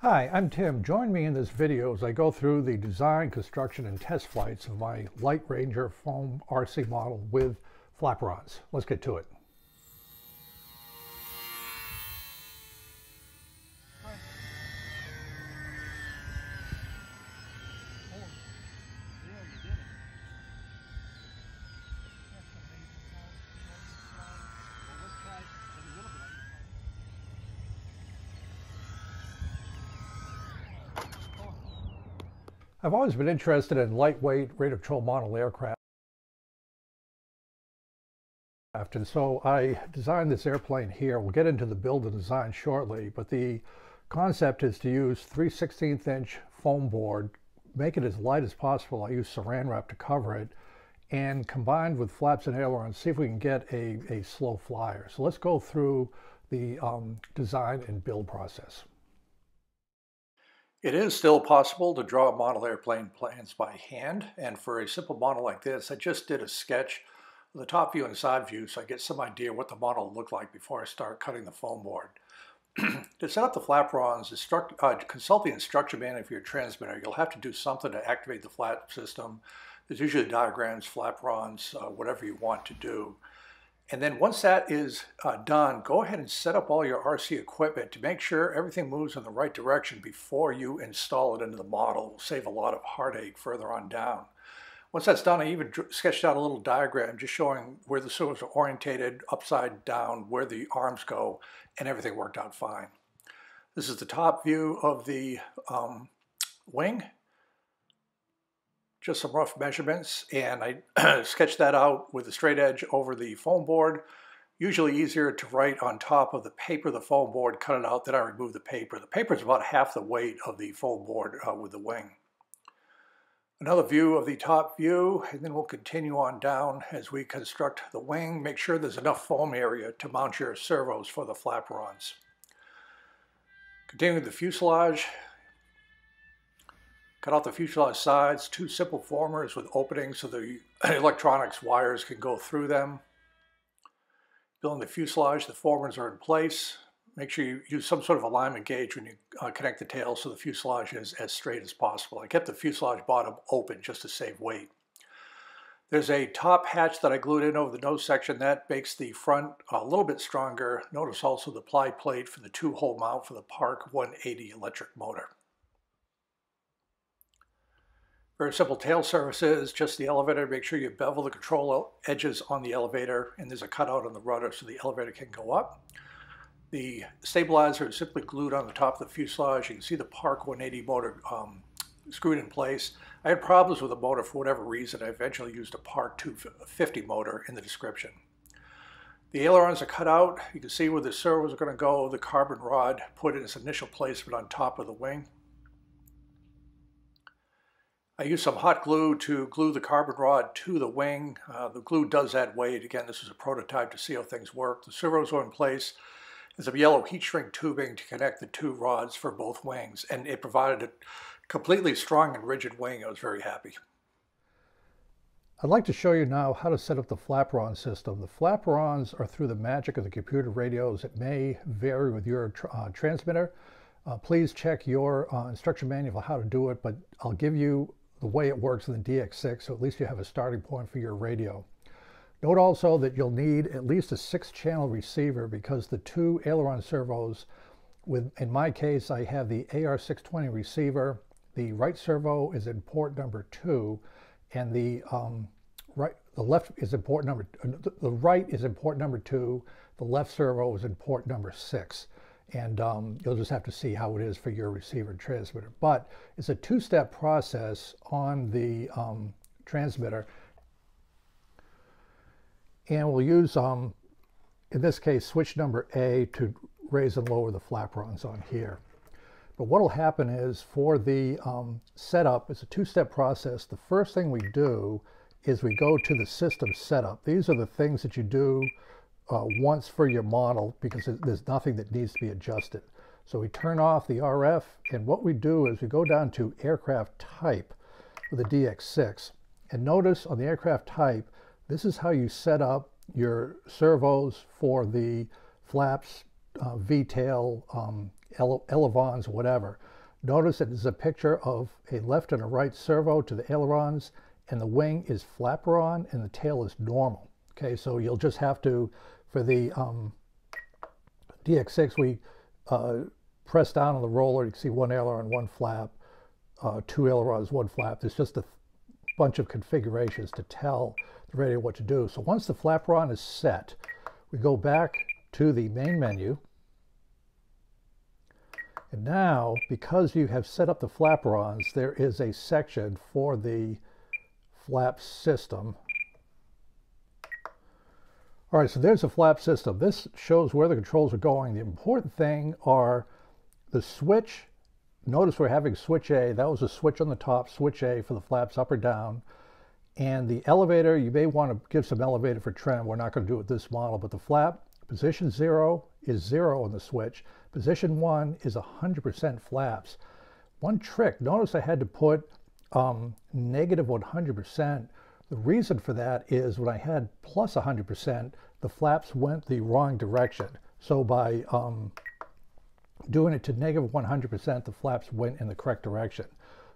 Hi, I'm Tim. Join me in this video as I go through the design, construction, and test flights of my Lite Ranger foam RC model with flap rods. Let's get to it. I've always been interested in lightweight rate of control model aircraft, and so I designed this airplane here. We'll get into the build and design shortly, but the concept is to use 3/16" foam board, make it as light as possible. I use Saran Wrap to cover it, and combined with flaps and ailerons, see if we can get a slow flyer. So let's go through the design and build process. It is still possible to draw model airplane plans by hand, and for a simple model like this, I just did a sketch of the top view and side view so I get some idea what the model looked like before I start cutting the foam board. To set up the flap rods, consult the instruction manual for your transmitter. You'll have to do something to activate the flap system. There's usually diagrams, flap rods, whatever you want to do. And then once that is done, go ahead and set up all your RC equipment to make sure everything moves in the right direction before you install it into the model. It'll save a lot of heartache further on down. Once that's done, I even sketched out a little diagram just showing where the servos are orientated, upside down, where the arms go, and everything worked out fine. This is the top view of the wing. Just some rough measurements, and I sketched that out with a straight edge over the foam board. Usually easier to write on top of the paper, the foam board, cut it out, then I remove the paper. The paper is about half the weight of the foam board with the wing. Another view of the top view, and then we'll continue on down as we construct the wing. Make sure there's enough foam area to mount your servos for the flap rods. Continuing the fuselage. Cut out the fuselage sides, two simple formers with openings so the electronics wires can go through them. Building the fuselage, the formers are in place. Make sure you use some sort of alignment gauge when you connect the tail so the fuselage is as straight as possible. I kept the fuselage bottom open just to save weight. There's a top hatch that I glued in over the nose section. That makes the front a little bit stronger. Notice also the ply plate for the two-hole mount for the Park 180 electric motor. Very simple tail surfaces, just the elevator. Make sure you bevel the control edges on the elevator, and there's a cutout on the rudder so the elevator can go up. The stabilizer is simply glued on the top of the fuselage. You can see the Park 180 motor screwed in place. I had problems with the motor for whatever reason. I eventually used a Park 250 motor in the description. The ailerons are cut out. You can see where the servos are going to go. The carbon rod put in its initial placement on top of the wing. I used some hot glue to glue the carbon rod to the wing. The glue does add weight. Again, this is a prototype to see how things work. The servos are in place. There's some yellow heat shrink tubing to connect the two rods for both wings, and it provided a completely strong and rigid wing. I was very happy. I'd like to show you now how to set up the flapron system. The flaprons are through the magic of the computer radios. It may vary with your transmitter. Please check your instruction manual for how to do it, but I'll give you the way it works in the DX6, so at least you have a starting point for your radio. Note also that you'll need at least a 6-channel receiver because the two aileron servos, in my case, I have the AR620 receiver. The right servo is in port number 2, and the right is in port number 2. The left servo is in port number 6. And you'll just have to see how it is for your receiver and transmitter. But it's a two-step process on the transmitter. And we'll use, in this case, switch number A to raise and lower the flaprons on here. But what will happen is for the setup, it's a two-step process. The first thing we do is we go to the system setup. These are the things that you do once for your model because there's nothing that needs to be adjusted. So we turn off the RF, and what we do is we go down to aircraft type with the DX6, and notice on the aircraft type, this is how you set up your servos for the flaps, V-tail, elevons, whatever. Notice that there's a picture of a left and a right servo to the ailerons, and the wing is flapper on and the tail is normal. Okay, so you'll just have to, for the DX6, we press down on the roller, you can see one aileron, one flap, two ailerons, one flap. There's just a bunch of configurations to tell the radio what to do. So once the flapper on is set, we go back to the main menu. And now, because you have set up the flapperons, there is a section for the flap system. All right, so there's the flap system. This shows where the controls are going. The important thing are the switch. Notice we're having switch A. That was a switch on the top, switch A for the flaps up or down. And the elevator, you may want to give some elevator for trim. We're not going to do it this model, but the flap position 0 is 0 on the switch. Position 1 is 100% flaps. One trick, notice I had to put negative 100%. The reason for that is when I had plus 100%, the flaps went the wrong direction. So by doing it to negative 100%, the flaps went in the correct direction.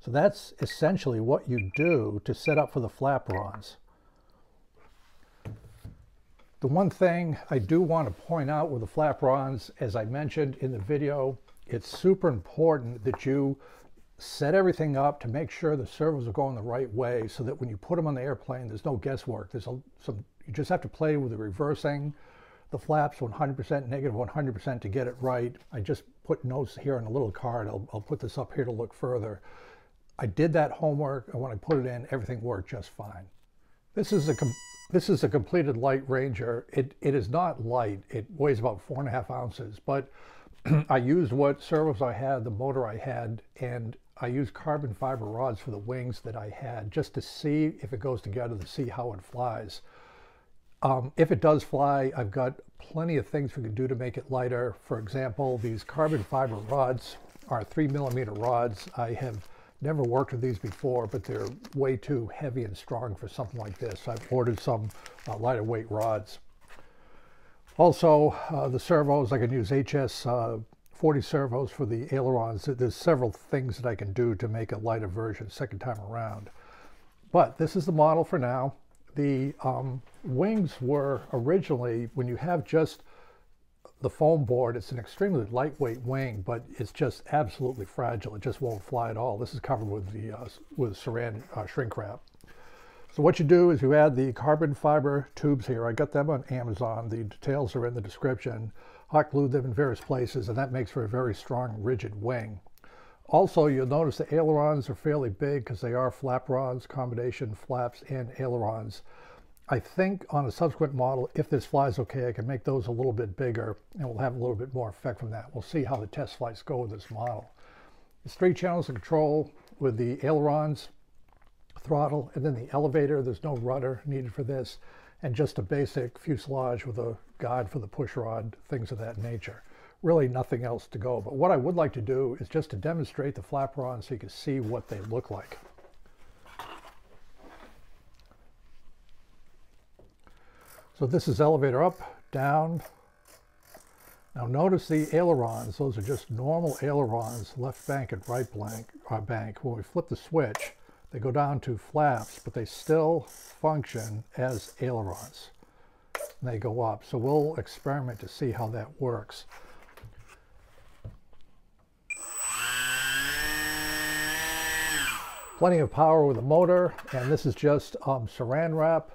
So that's essentially what you do to set up for the flapperons. The one thing I do want to point out with the flapperons, as I mentioned in the video, it's super important that you set everything up to make sure the servos are going the right way so that when you put them on the airplane, there's no guesswork. You just have to play with the reversing, the flaps 100%, negative 100% to get it right. I just put notes here on a little card. I'll put this up here to look further. I did that homework, and when I put it in, everything worked just fine. This is a completed Lite Ranger. It is not light. It weighs about 4.5 ounces, but I used what servos I had, the motor I had, and I used carbon fiber rods for the wings that I had just to see if it goes together, to see how it flies. If it does fly, I've got plenty of things we can do to make it lighter. For example, these carbon fiber rods are 3mm rods. I have never worked with these before, but they're way too heavy and strong for something like this. I've ordered some lighter weight rods. Also, the servos, I can use HS40 servos for the ailerons. There's several things that I can do to make a lighter version second time around. But this is the model for now. The wings were originally, when you have just the foam board, it's an extremely lightweight wing, but it's just absolutely fragile. It just won't fly at all. This is covered with the Saran shrink wrap. So what you do is you add the carbon fiber tubes here. I got them on Amazon. The details are in the description. Hot glued them in various places, and that makes for a very strong, rigid wing. Also, you'll notice the ailerons are fairly big because they are flapperons, combination flaps and ailerons. I think on a subsequent model, if this flies okay, I can make those a little bit bigger and we'll have a little bit more effect from that. We'll see how the test flights go with this model. It's 3 channels of control with the ailerons, throttle, and then the elevator. There's no rudder needed for this, and just a basic fuselage with a guide for the push rod, things of that nature. Really nothing else to go. But what I would like to do is just to demonstrate the flapperons so you can see what they look like. So this is elevator up, down. Now notice the ailerons. Those are just normal ailerons, left bank and right bank. When we flip the switch, they go down to flaps, but they still function as ailerons. And they go up. So we'll experiment to see how that works. Plenty of power with the motor, and this is just Saran Wrap.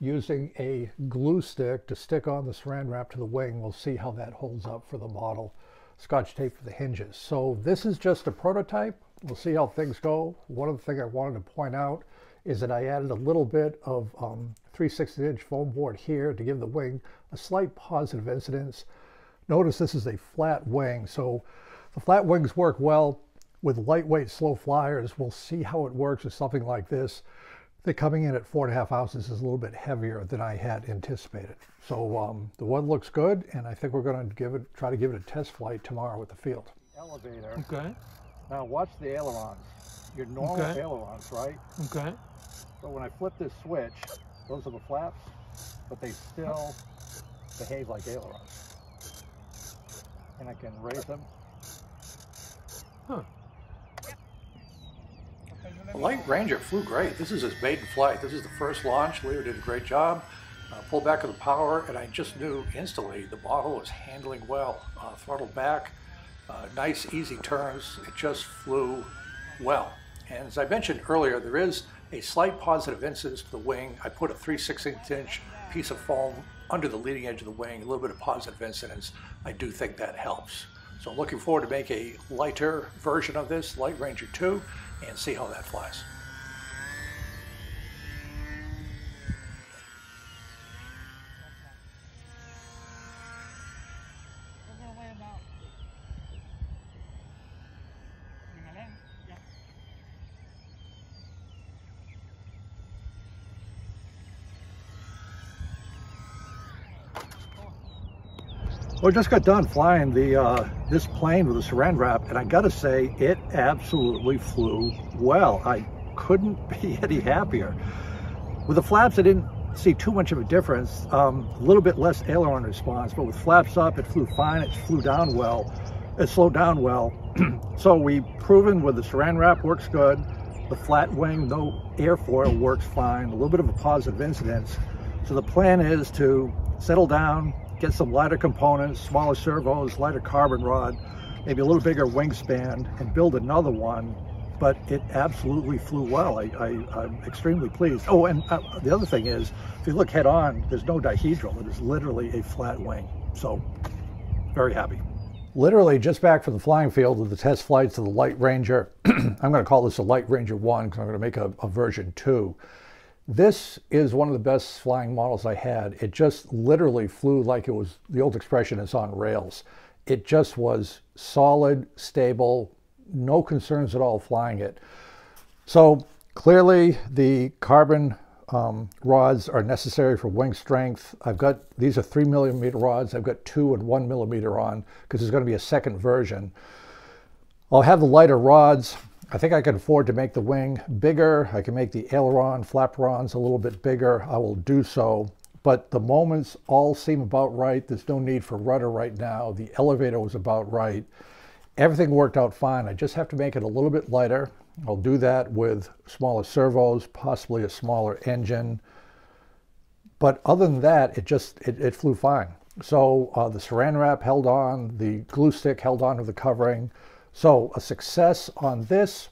Using a glue stick to stick on the Saran Wrap to the wing. We'll see how that holds up for the model. Scotch tape for the hinges. So this is just a prototype. We'll see how things go. One other thing I wanted to point out is that I added a little bit of 3/16" foam board here to give the wing a slight positive incidence. Notice this is a flat wing, so the flat wings work well with lightweight slow flyers. We'll see how it works with something like this. That coming in at 4.5 ounces is a little bit heavier than I had anticipated. So the one looks good, and I think we're going to try to give it a test flight tomorrow with the field. Elevator. Okay. Now watch the ailerons. Your normal ailerons, right? Okay. So when I flip this switch, those are the flaps, but they still behave like ailerons. And I can raise them Huh. The Lite Ranger flew great. This is his maiden flight. This is the first launch. Leo did a great job. Pulled back on the power, and I just knew instantly the model was handling well. Throttled back, nice easy turns. It just flew well. And as I mentioned earlier, there is a slight positive incidence to the wing. I put a 3/16" piece of foam under the leading edge of the wing, a little bit of positive incidence. I do think that helps. So I'm looking forward to make a lighter version of this, Lite Ranger 2, and see how that flies. Well, I just got done flying the this plane with the Saran Wrap, and I gotta say, it absolutely flew well. I couldn't be any happier. With the flaps, I didn't see too much of a difference. A little bit less aileron response, but with flaps up, it flew fine. It flew down well. It slowed down well. So we've proven with the Saran Wrap works good. The flat wing, no airfoil, works fine. A little bit of a positive incidence. So the plan is to settle down, get some lighter components, smaller servos, lighter carbon rod, maybe a little bigger wingspan, and build another one. But it absolutely flew well. I'm extremely pleased. Oh, and the other thing is, if you look head on, there's no dihedral. It is literally a flat wing. So, very happy. Literally just back from the flying field with the test flights of the Lite Ranger. I'm gonna call this a Lite Ranger 1 because I'm gonna make a version 2. This is one of the best flying models I had. It just literally flew like it was, the old expression is on rails. It just was solid, stable, no concerns at all flying it. So clearly the carbon rods are necessary for wing strength. I've got, these are 3 millimeter rods. I've got 2 and 1 millimeter on because there's gonna be a second version. I'll have the lighter rods. I think I can afford to make the wing bigger. I can make the aileron, flaprons a little bit bigger. I will do so, but the moments all seem about right. There's no need for rudder right now. The elevator was about right. Everything worked out fine. I just have to make it a little bit lighter. I'll do that with smaller servos, possibly a smaller engine. But other than that, it flew fine. So the Saran Wrap held on, the glue stick held on to the covering. So a success on this.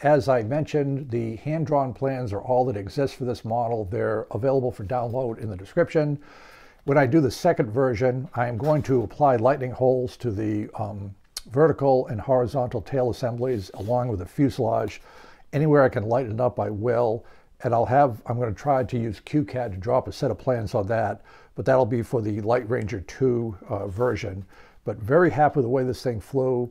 As I mentioned, the hand-drawn plans are all that exist for this model. They're available for download in the description. When I do the second version, I am going to apply lightning holes to the vertical and horizontal tail assemblies along with the fuselage. Anywhere I can lighten it up, I will. And I'm going to try to use QCAD to drop a set of plans on that, but that'll be for the Lite Ranger 2 version. But very happy with the way this thing flew.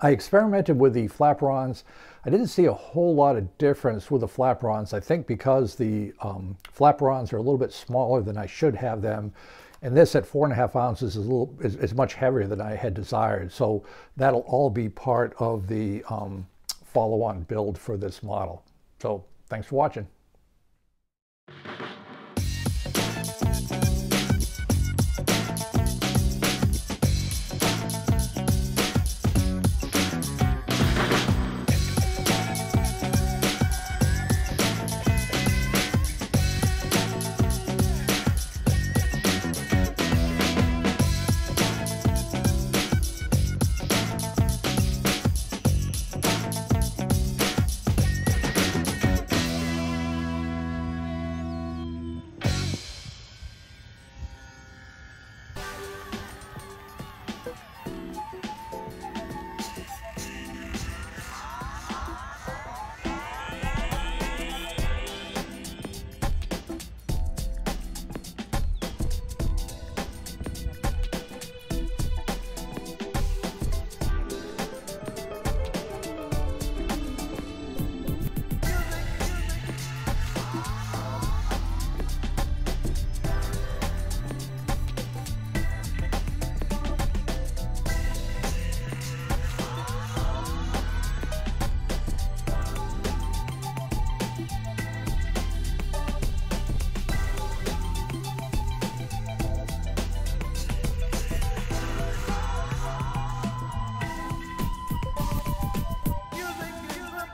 I experimented with the flaprons. I didn't see a whole lot of difference with the flaprons. I think because the flaprons are a little bit smaller than I should have them. And this at 4.5 ounces is much heavier than I had desired. So that'll all be part of the follow-on build for this model. So thanks for watching.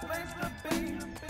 place to be.